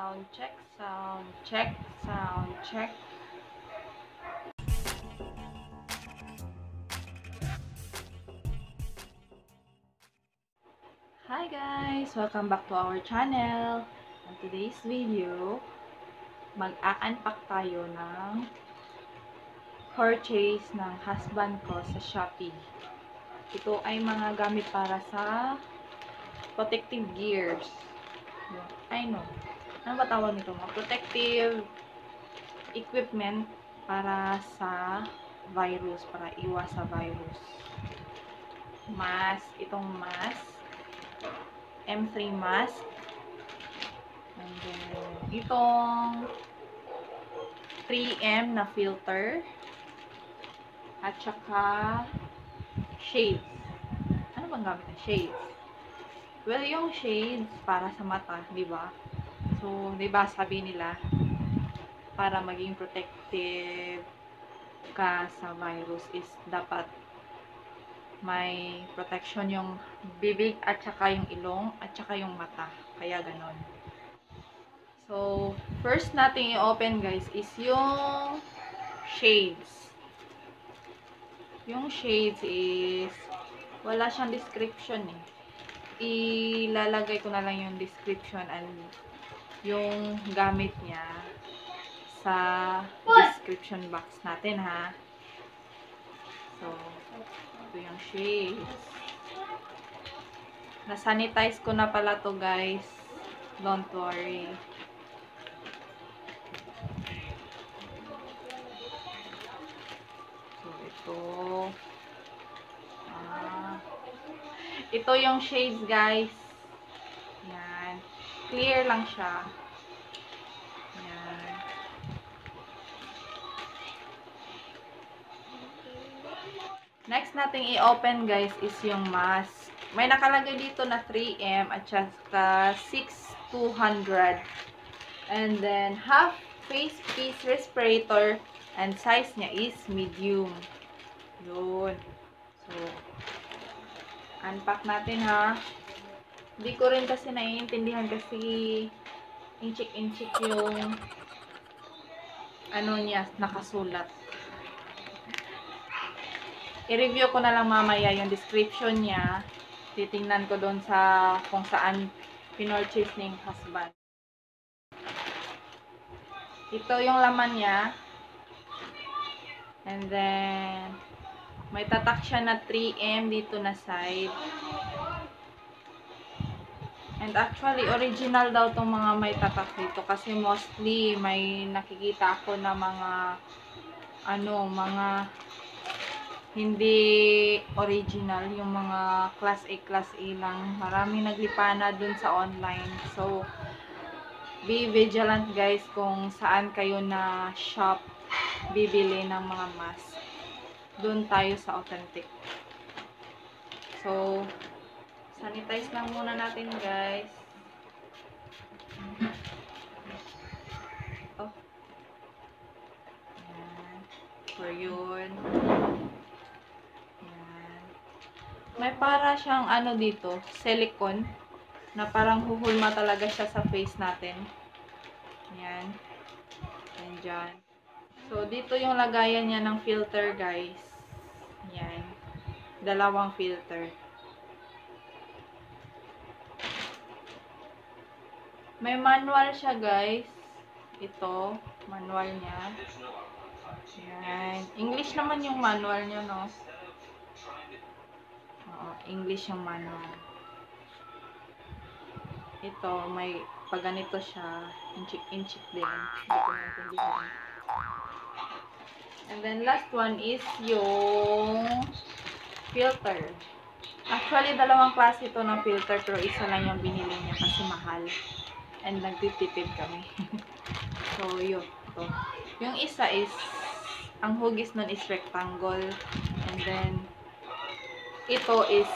sound check, sound check, sound check. Hi guys! Welcome back to our channel. On today's video, mag-a-unpack tayo ng purchase ng husband ko sa Shopee. Ito ay mga gamit para sa protective gears. I know. Ano ba tawag nito? Protective equipment para sa virus, para iwas sa virus. Mask. Itong mask. M3 mask. And then, itong 3M na filter. At saka shades. Ano bang gamit na shades? Well, yung shades para sa mata, di ba? So, di ba sabi nila para maging protective ka sa virus is dapat may protection yung bibig at saka yung ilong at saka yung mata. Kaya ganon. So, first natin i-open guys is yung shades. Yung shades is wala siyang description eh. Ilalagay ko na lang yung description and yung gamit niya sa description box natin ha. So, ito yung shades. Nasanitize ko na pala to guys. Don't worry. So, ito. Ito yung shades, guys. Yan. Clear lang siya. Yan. Next natin i-open, guys, is yung mask. May nakalagay dito na 3M at saka 6200. And then, half face piece respirator and size niya is medium. Yun. So, unpack natin ha. Hindi ko rin kasi naiintindihan kasi inchik-inchik yung ano niya nakasulat. I-review ko na lang mamaya yung description niya. Titingnan ko doon sa kung saan pinurchase ni husband. Ito yung laman niya. And then may tatak siya na 3M dito na side. And actually, original daw itong mga may tatak dito. Kasi mostly, may nakikita ako na mga, ano, mga hindi original. Yung mga class A lang. Maraming naglipana dun sa online. So, be vigilant guys kung saan kayo na shop bibili ng mga mask. Doon tayo sa authentic. So, sanitize lang muna natin, guys. Oh. Ayan. For yun. Ayan. May para siyang ano dito, silicone, na parang huhulma talaga siya sa face natin. Ayan. And dyan. So, dito yung lagayan niya ng filter, guys. Ayan. Dalawang filter. May manual siya, guys. Ito. Manual niya. Ayan. English naman yung manual niya, no? Oo. English yung manual. Ito. May paganito siya. Inchik-inchik din. Dito natin dito. And then, last one is yung filter. Actually, dalawang klase ito ng filter, pero isa lang yung binili niya kasi mahal. And nagtitipid kami. So, yun. Ito. Yung isa is, ang hugis nun is rectangle. And then, ito is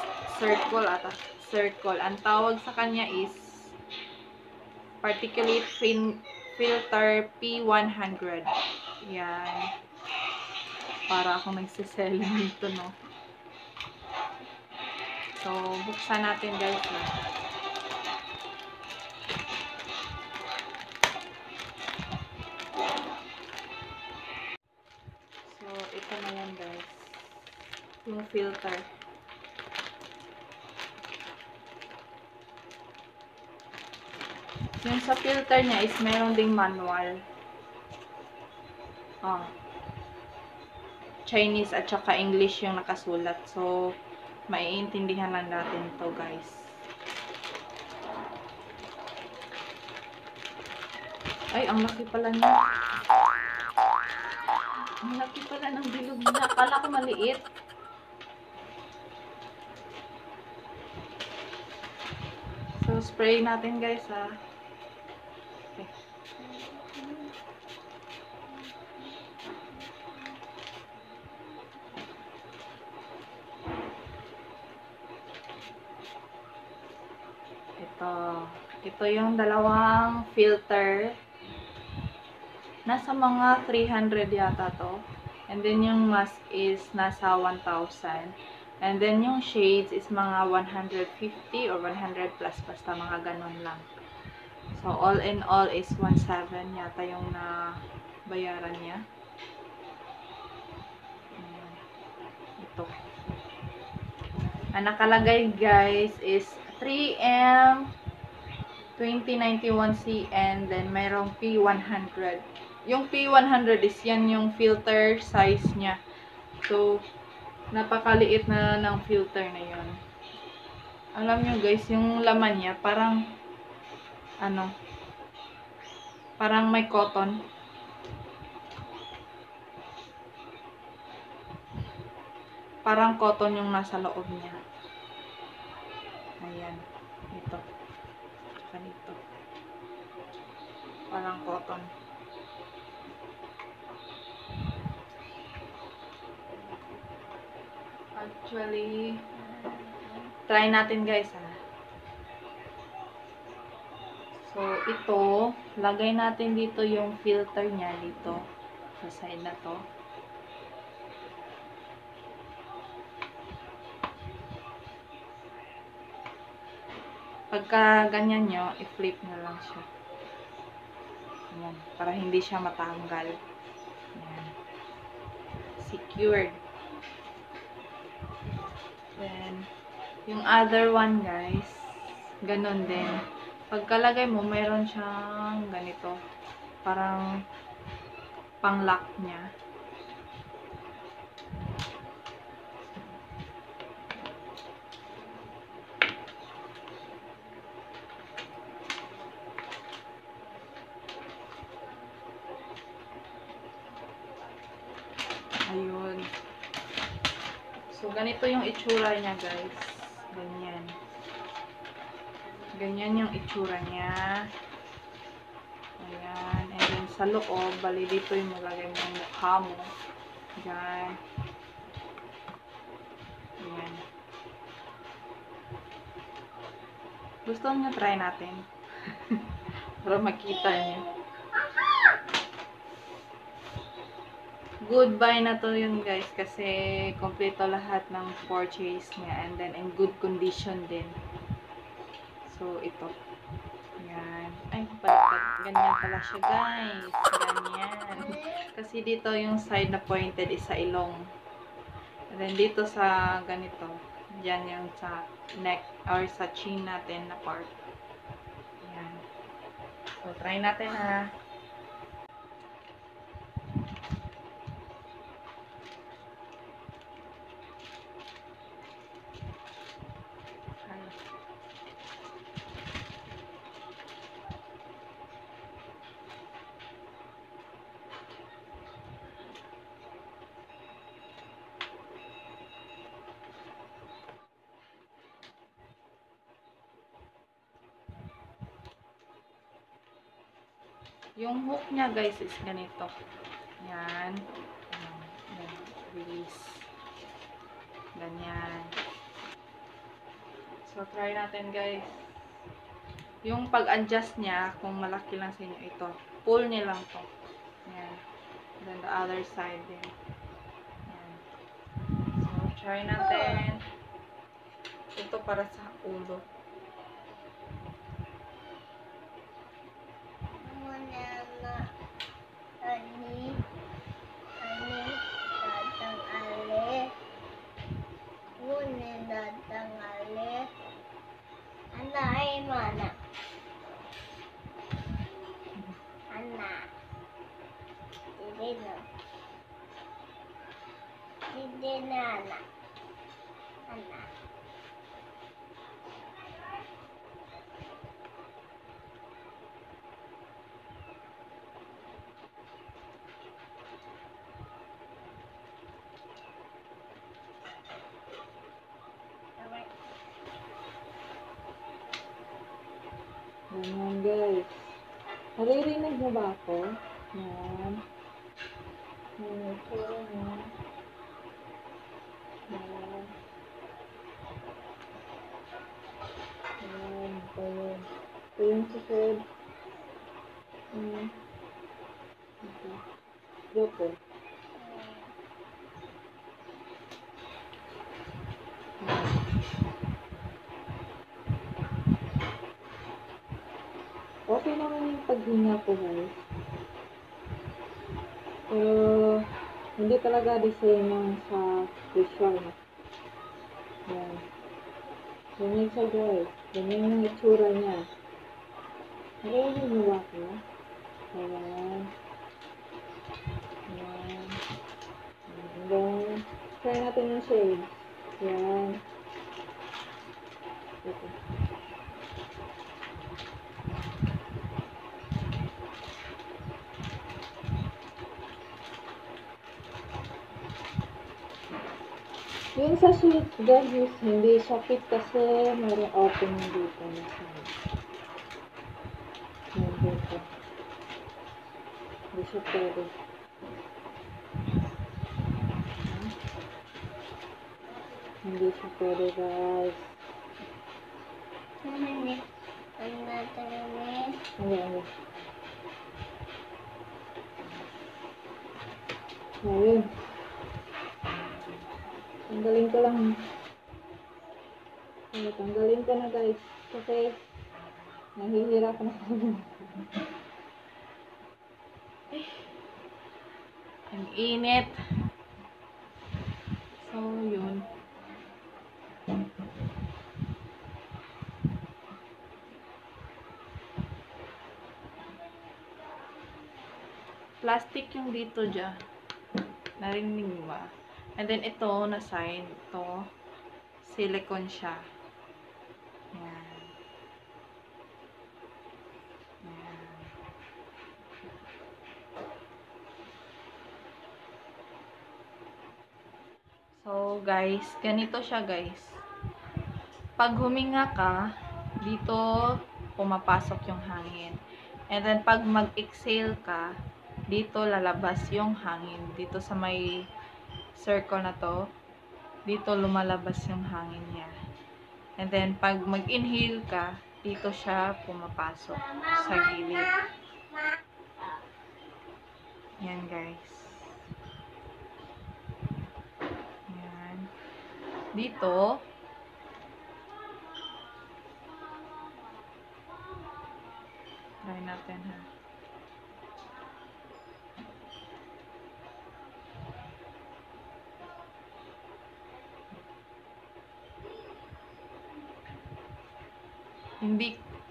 circle at circle. Ang tawag sa kanya is particulate filter P100. Yan. Para akong nagsiselling dito, no? So, buksan natin, guys. mong filter. Yung sa filter niya is meron ding manual. Oh. Chinese at saka English yung nakasulat. So, maiintindihan lang natin to, guys. Ay, ang laki pala niya. Ang laki pala ng bilog niya. Akala ko maliit. So, spray natin, guys, ha. Okay. Ito yung dalawang filter. Nasa mga 300 yata to. And then yung mask is nasa 1,000. And then yung shades is mga 150 or 100 plus. Basta mga ganun lang. So all in all is 1,700 yata yung nabayaran niya. Ito. Ang nakalagay, guys, is 3M 2091C, and then mayroong P100. Yung P100 is yan yung filter size niya. So, napakaliit na ng filter na yun. Alam nyo, guys, yung laman niya parang ano, parang may cotton. Parang cotton yung nasa loob niya. Ayan. Ito. Ganito. Parang cotton. Actually, try natin, guys, ha. So, ito, lagay natin dito yung filter niya dito. Sa side na to. Pagka ganyan nyo, i-flip nyo lang siya. Ayan. Para hindi siya matanggal. Ayan. Secured. Then, yung other one, guys, ganun din. Pagkalagay mo, mayroon siyang ganito. Parang pang-lock niya. Ayun. So, ganito yung itsura niya, guys. Ganyan. Ganyan yung itsura niya. Ayan. And then, sa loob, bali dito yung magagay mo yung mukha mo. Ayan. Ayan. Gusto nyo, try natin. Para makita niyo. Goodbye na to yun, guys, kasi kompleto lahat ng purchase niya, and then in good condition din. So, ito. Ayan. Ay, pala, ganyan pala siya, guys. Ganyan. Kasi dito yung side na pointed is sa ilong. And then dito sa ganito. Yan yung sa neck or sa chin natin na part. Ayan. So, try natin, ha. Yung hook niya, guys, is ganito. Ayan. Release. Ganyan. So, try natin, guys. Yung pag-adjust niya, kung malaki lang sa inyo ito, pull niya lang to. Ayan. Then, the other side din. Ayan. So, try natin. Ito para sa ulo. Ayan, guys. Naririnig mo ba ako? Ayan. Ayan. Ayan. Ayan. Ayan. Ayan. Ito yung susunod. Ayan. Ito. Yoko. Okay naman yung paghinga ko, guys. Pero, hindi talaga the same lang sa usual. Ayan. Ganyan siya, guys. Ganyan yung itsura niya. Ganyan yung hiwa ko. Ayan. Ayan. And then, try natin yung shades. Ayan. Ito. Yung sa sheet, guys, hindi siya fit kasi mayroong opening dito na siya. Ayan dito. Hindi siya pwede. Hindi siya pwede, guys. Ayan. Tanggalin ko lang. Ay, tanggalin ko na, guys. Kasi nahihirap na ako. Ang init. So, yun. Plastic yung dito dyan. Narinig mo ba? And then, ito, na-sign. Ito, silicone siya. Ayan. Ayan. So, guys, ganito siya, guys. Pag huminga ka, dito, pumapasok yung hangin. And then, pag mag-exhale ka, dito, lalabas yung hangin. Dito sa may circle na to, dito lumalabas yung hangin niya. And then, pag mag-inhale ka, dito siya pumapasok sa gilid. Yan, guys. Yan. Dito, try natin, ha.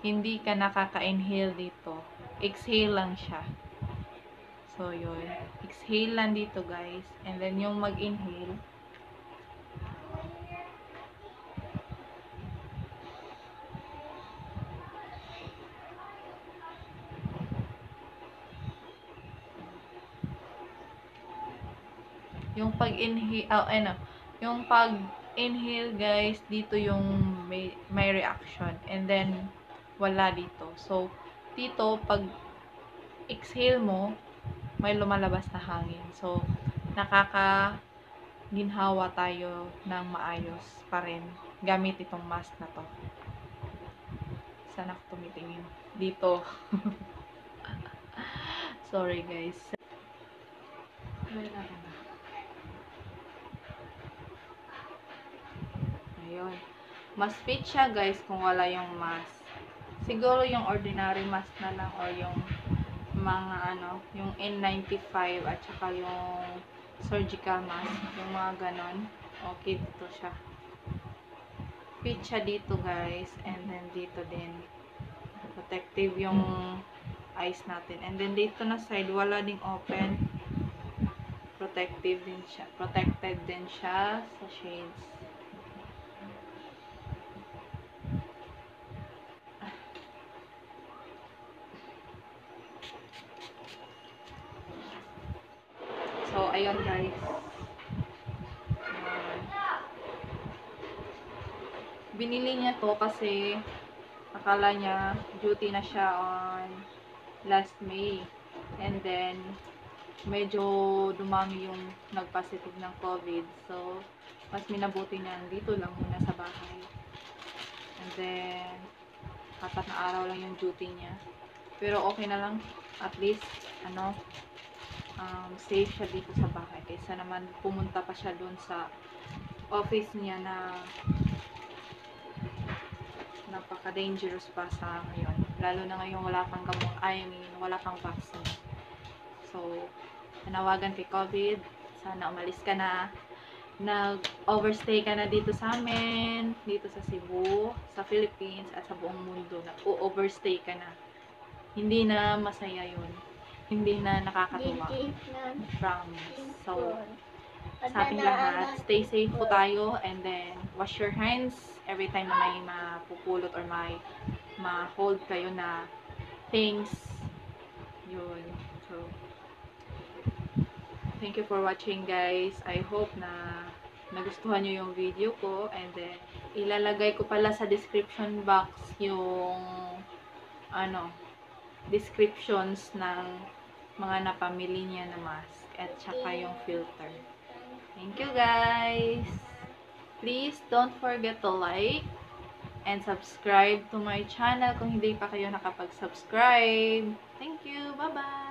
Hindi ka nakaka-inhale dito. Exhale lang siya. So, yun. Exhale lang dito, guys. And then, yung mag-inhale. Yung pag-inhale, yung pag-inhale, guys, dito yung may reaction, and then wala dito. So, dito, pag exhale mo, may lumalabas na hangin. So, nakakaginhawa tayo ng maayos pa rin gamit itong mask na to. Sana ko tumitingin dito. Sorry, guys. Ayun. Mas fit siya, guys, kung wala yung mask. Siguro yung ordinary mask na lang, or yung mga yung N95 at saka yung surgical mask, yung mga ganon. Okay, dito siya. Fit siya dito, guys, and then dito din. Protective yung eyes natin. And then dito na side, wala ding open. protective din siya. Protected din siya sa shades. So, ayun guys. Binili niya to kasi akala niya duty na siya on last May. And then, medyo dumami yung nagpositive ng COVID. So, mas minabuti niya dito lang muna sa bahay. And then, apat na araw lang yung duty niya. Pero okay na lang. At least, ano, safe siya dito sa bahay kaysa naman pumunta pa siya doon sa office niya na napaka-dangerous pa sa ngayon, lalo na ngayon wala pang gamot, wala pang vaccine. So, nanawagan kay COVID, sana umalis ka na, nag-overstay ka na dito sa amin, dito sa Cebu, sa Philippines, at sa buong mundo, nag-overstay ka na. Hindi na masaya yun. Hindi na nakakatuwa. Promise. So, sa ating lahat, stay safe po tayo, and then wash your hands every time na may mapupulot or may ma-hold kayo na things. Yun. So, thank you for watching guys. I hope na nagustuhan nyo yung video ko, and then ilalagay ko pala sa description box yung ano, descriptions ng mga napamili niya na mask at saka yung filter. Thank you guys! Please don't forget to like and subscribe to my channel kung hindi pa kayo nakapag-subscribe. Thank you! Bye-bye!